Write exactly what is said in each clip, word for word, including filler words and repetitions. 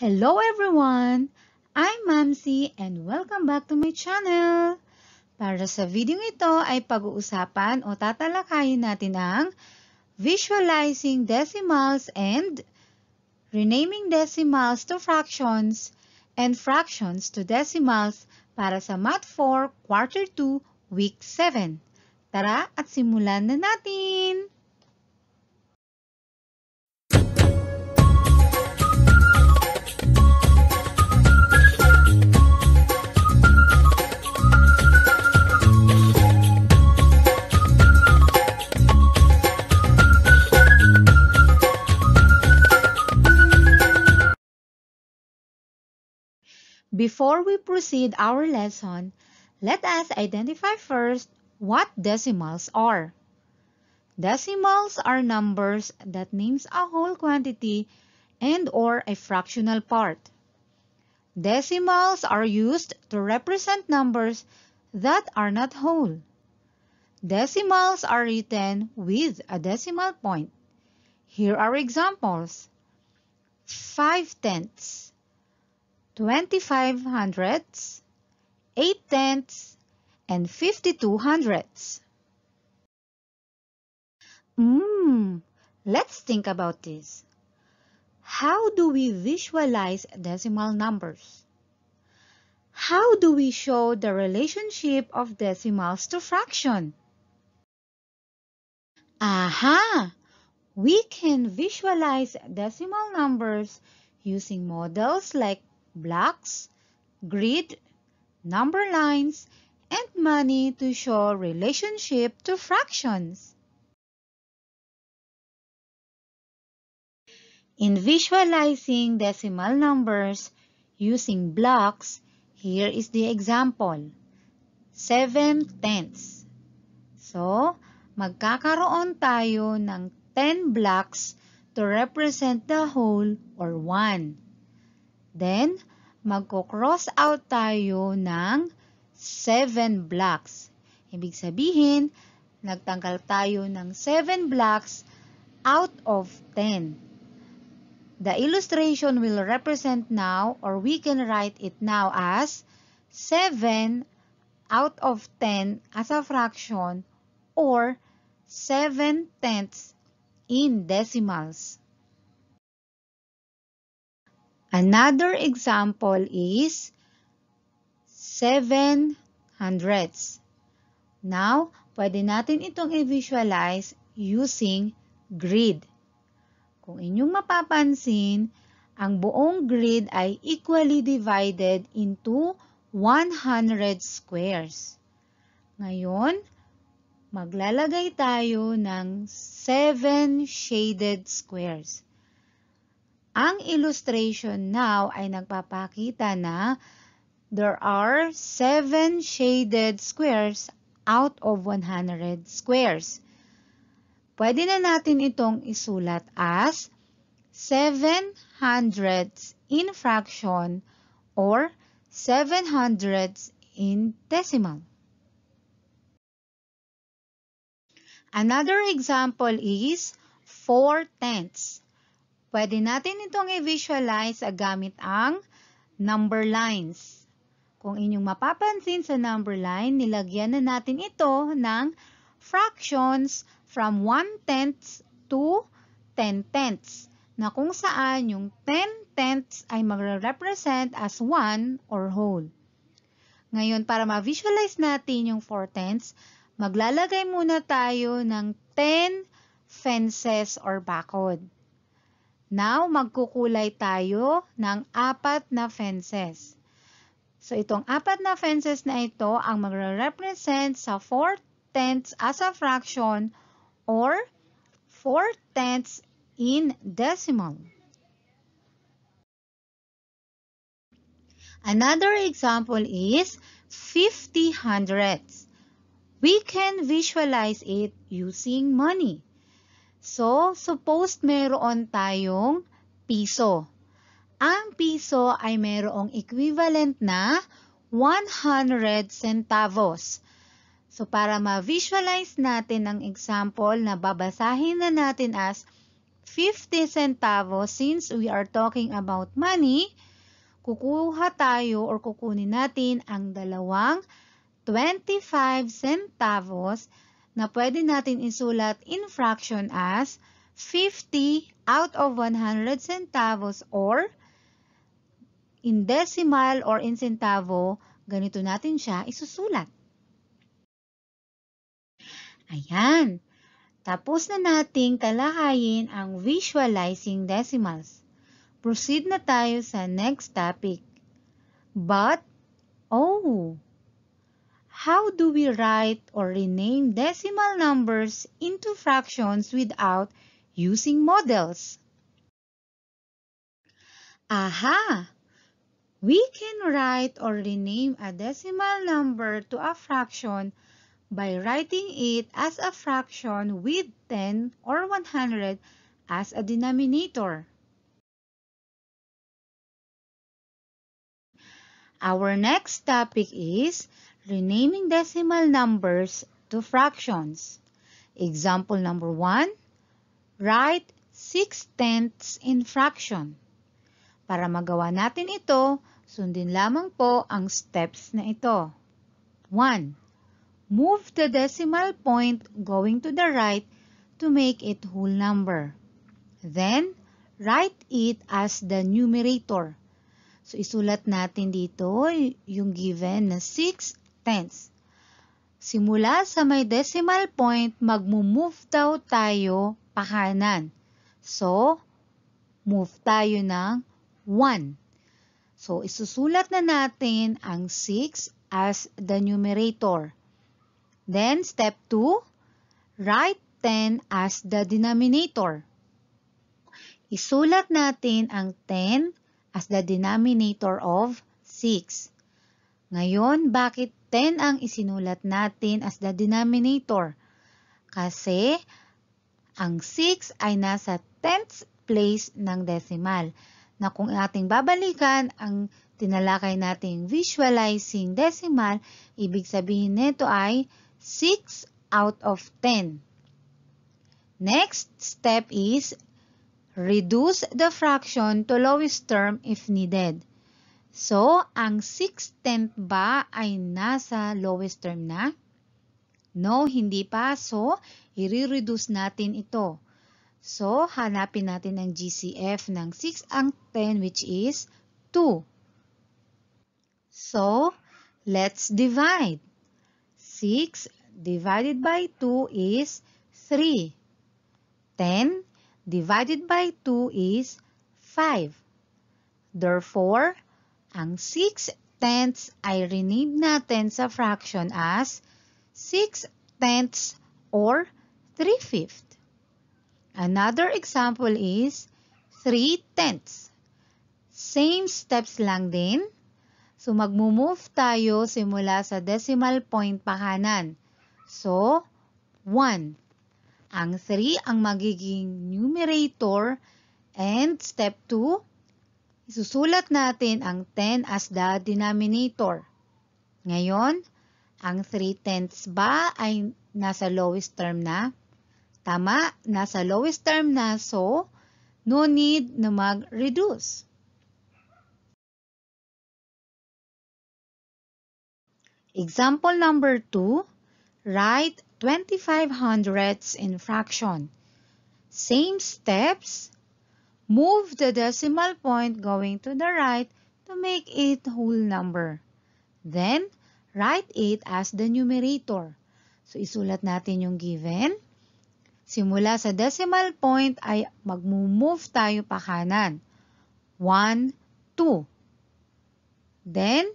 Hello everyone! I'm MaamCee and welcome back to my channel! Para sa video ito ay pag-uusapan o tatalakayin natin ang visualizing decimals and renaming decimals to fractions and fractions to decimals para sa Math four Quarter two Week seven. Tara at simulan na natin! Before we proceed our lesson, let us identify first what decimals are. Decimals are numbers that names a whole quantity and or a fractional part. Decimals are used to represent numbers that are not whole. Decimals are written with a decimal point. Here are examples. five tenths. twenty-five hundredths, eight tenths, and fifty-two hundredths. Mmm, let's think about this. How do we visualize decimal numbers? How do we show the relationship of decimals to fraction? Aha! We can visualize decimal numbers using models like blocks, grid, number lines, and money to show relationship to fractions. In visualizing decimal numbers using blocks, here is the example. seven tenths. So, magkakaroon tayo ng ten blocks to represent the whole or one. Then, magko-cross out tayo ng seven blocks. Ibig sabihin, nagtanggal tayo ng seven blocks out of ten. The illustration will represent now, or we can write it now as seven out of ten as a fraction or seven tenths in decimals. Another example is seven hundredths. Now, pwede natin itong i-visualize using grid. Kung inyong mapapansin, ang buong grid ay equally divided into one hundred squares. Ngayon, maglalagay tayo ng seven shaded squares. Ang illustration now ay nagpapakita na there are seven shaded squares out of one hundred squares. Pwede na natin itong isulat as seven hundredths in fraction or seven hundredths in decimal. Another example is four tenths. Pwede natin itong i-visualize gamit ang number lines. Kung inyong mapapansin sa number line, nilagyan na natin ito ng fractions from one tenth to ten tenths, na kung saan yung ten tenths ay magre-represent as one or whole. Ngayon, para ma-visualize natin yung four tenths, maglalagay muna tayo ng ten fences or bakod. Now, magkukulay tayo ng apat na fences. So, itong apat na fences na ito ang magre-represent sa four tenths as a fraction or four tenths in decimal. Another example is fifty hundredths. We can visualize it using money. So, suppose meron tayong piso. Ang piso ay merong equivalent na one hundred centavos. So, para ma-visualize natin ang example na babasahin na natin as fifty centavos, since we are talking about money, kukuha tayo or kukunin natin ang dalawang twenty-five centavos na pwede natin isulat in fraction as fifty out of one hundred centavos, or in decimal or in centavo, ganito natin siya isusulat. Ayan. Tapos na nating talakayin ang visualizing decimals. Proceed na tayo sa next topic. But, oh, how do we write or rename decimal numbers into fractions without using models? Aha! We can write or rename a decimal number to a fraction by writing it as a fraction with ten or one hundred as a denominator. Our next topic is renaming decimal numbers to fractions. Example number one, write six tenths in fraction. Para magawa natin ito, sundin lamang po ang steps na ito. one. Move the decimal point going to the right to make it whole number. Then, write it as the numerator. So, isulat natin dito yung given na six tenths. Simula sa may decimal point, mag-move daw tayo pa kanan. So, move tayo ng one. So, isusulat na natin ang six as the numerator. Then, step two, write ten as the denominator. Isulat natin ang ten as the denominator of six. Ngayon, bakit ten ang isinulat natin as the denominator? Kasi, ang six ay nasa tenths place ng decimal. Na kung ating babalikan ang tinalakay nating visualizing decimal, ibig sabihin nito ay six out of ten. Next step is reduce the fraction to lowest term if needed. So, ang six tenths ba ay nasa lowest term na? No, hindi pa. So, i-reduce natin ito. So, hanapin natin ang G C F ng six ang ten, which is two. So, let's divide. six divided by two is three. ten divided by two is five. Therefore, ang six tenths ay rename natin sa fraction as six tenths or three fifths. Another example is three tenths. Same steps lang din. So, mag-move tayo simula sa decimal point pa kanan. So, one. Ang three ang magiging numerator. And step two, isusulat natin ang ten as the denominator. Ngayon, ang three tenths ba ay nasa lowest term na? Tama, nasa lowest term na. So, no need na mag-reduce. Example number two, write twenty-five hundredths in fraction. Same steps, move the decimal point going to the right to make it whole number. Then, write it as the numerator. So, isulat natin yung given. Simula sa decimal point ay mag-move tayo pa kanan. one, two. Then,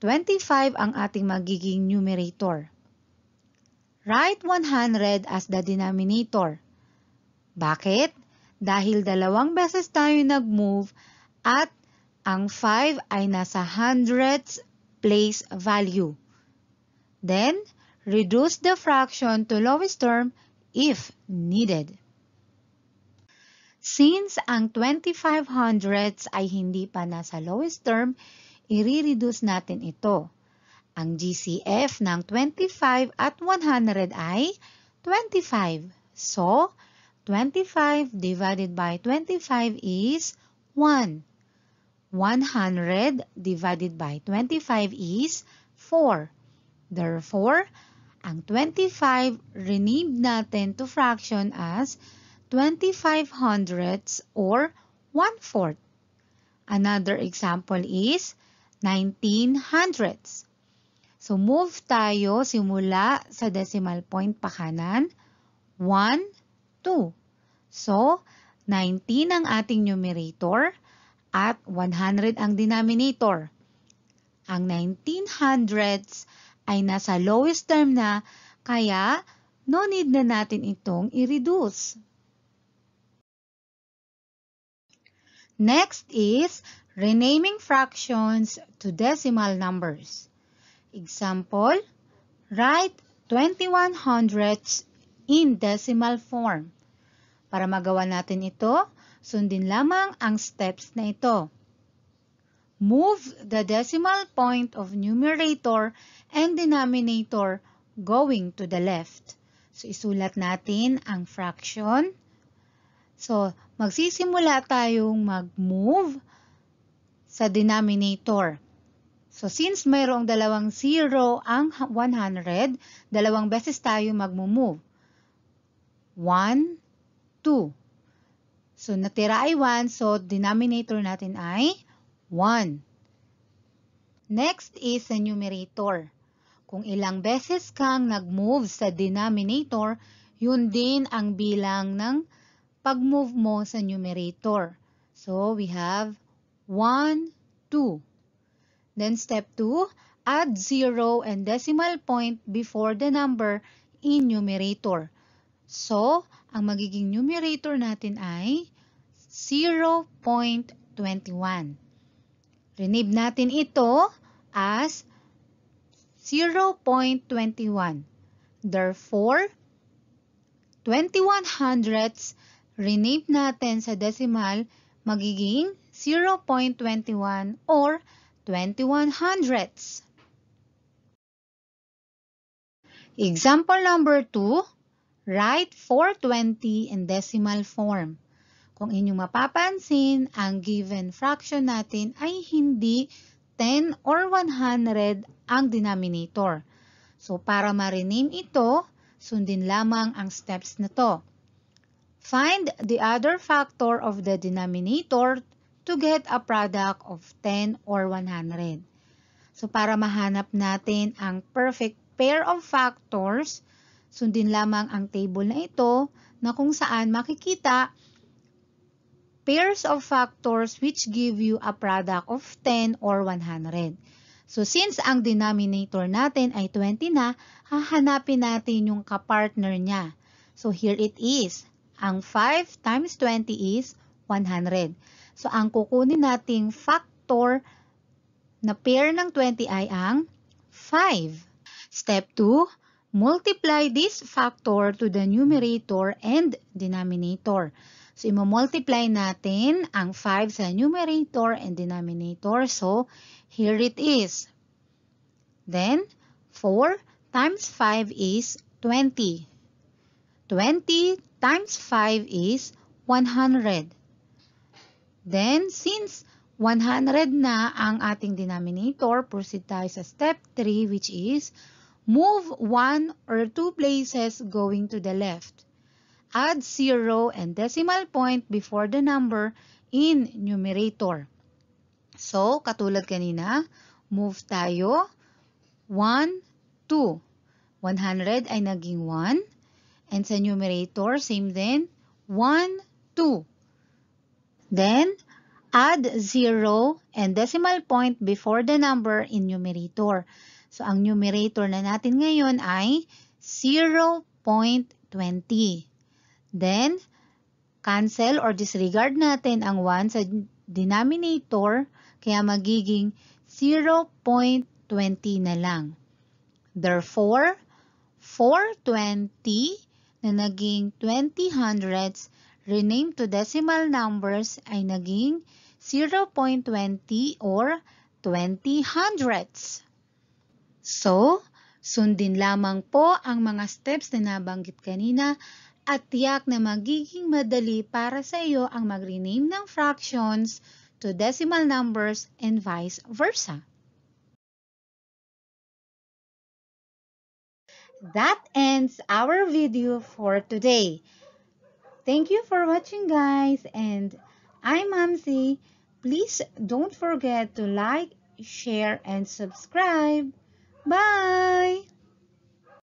twenty-five ang ating magiging numerator. Write one hundred as the denominator. Bakit? Dahil dalawang beses tayo nag-move at ang five ay nasa hundredths place value. Then, reduce the fraction to lowest term if needed. Since ang twenty-five hundredths ay hindi pa nasa lowest term, i-reduce natin ito. Ang G C F ng twenty-five at one hundred ay twenty-five. So, twenty-five divided by twenty-five is one. one hundred divided by twenty-five is four. Therefore, ang twenty-five rename natin to fraction as twenty-five hundredths or one-fourth. Another example is nineteen hundredths. So, move tayo simula sa decimal point pa kanan. one, two. So, nineteen ang ating numerator at one hundred ang denominator. Ang nineteen hundredths ay nasa lowest term na, kaya no need na natin itong i-reduce. Next is renaming fractions to decimal numbers. Example, write twenty-one hundredths in decimal form. Para magawa natin ito, sundin lamang ang steps na ito. Move the decimal point of numerator and denominator going to the left. So, isulat natin ang fraction. So, magsisimula tayong mag-move sa denominator. So, since mayroong dalawang zero ang one hundred, dalawang beses tayo mag-move. one, two. So, natira ay one. So, denominator natin ay one. Next is the numerator. Kung ilang beses kang nag-move sa denominator, yun din ang bilang ng pag-move mo sa numerator. So, we have one, two. Then step two, add zero and decimal point before the number in numerator. So, ang magiging numerator natin ay zero point two one. Rename natin ito as zero point two one. Therefore, twenty-one hundredths rename natin sa decimal magiging zero point two one or twenty-one hundredths. Example number two, write four twenty in decimal form. Kung inyong mapapansin, ang given fraction natin ay hindi ten or one hundred ang denominator. So, para ma-rename ito, sundin lamang ang steps na to. Find the other factor of the denominator to get a product of ten or one hundred. So, para mahanap natin ang perfect pair of factors, sundin lamang ang table na ito na kung saan makikita pairs of factors which give you a product of ten or one hundred. So, since ang denominator natin ay twenty na, hahanapin natin yung kapartner niya. So, here it is. Ang five times twenty is one hundred. So, ang kukunin nating factor na pair ng twenty ay ang five. Step two, multiply this factor to the numerator and denominator. So, i-multiply natin ang five sa numerator and denominator. So, here it is. Then, four times five is twenty. twenty times five is one hundred. Then, since one hundred na ang ating denominator, proceed tayo sa step three, which is move one or two places going to the left. Add zero and decimal point before the number in numerator. So, katulad kanina, move tayo one, two. one hundred ay naging one. And sa numerator, same din, one, two. Then, add zero and decimal point before the number in numerator. So, ang numerator na natin ngayon ay zero point two zero. Then, cancel or disregard natin ang one sa denominator, kaya magiging zero point two zero na lang. Therefore, four twenty na naging twenty hundredths rename to decimal numbers ay naging zero point two zero or twenty hundredths. So, sundin lamang po ang mga steps na nabanggit kanina at tiyak na magiging madali para sa iyo ang mag-rename ng fractions to decimal numbers and vice versa. That ends our video for today. Thank you for watching, guys, and I'm MaamCee. Please don't forget to like, share, and subscribe. Bye!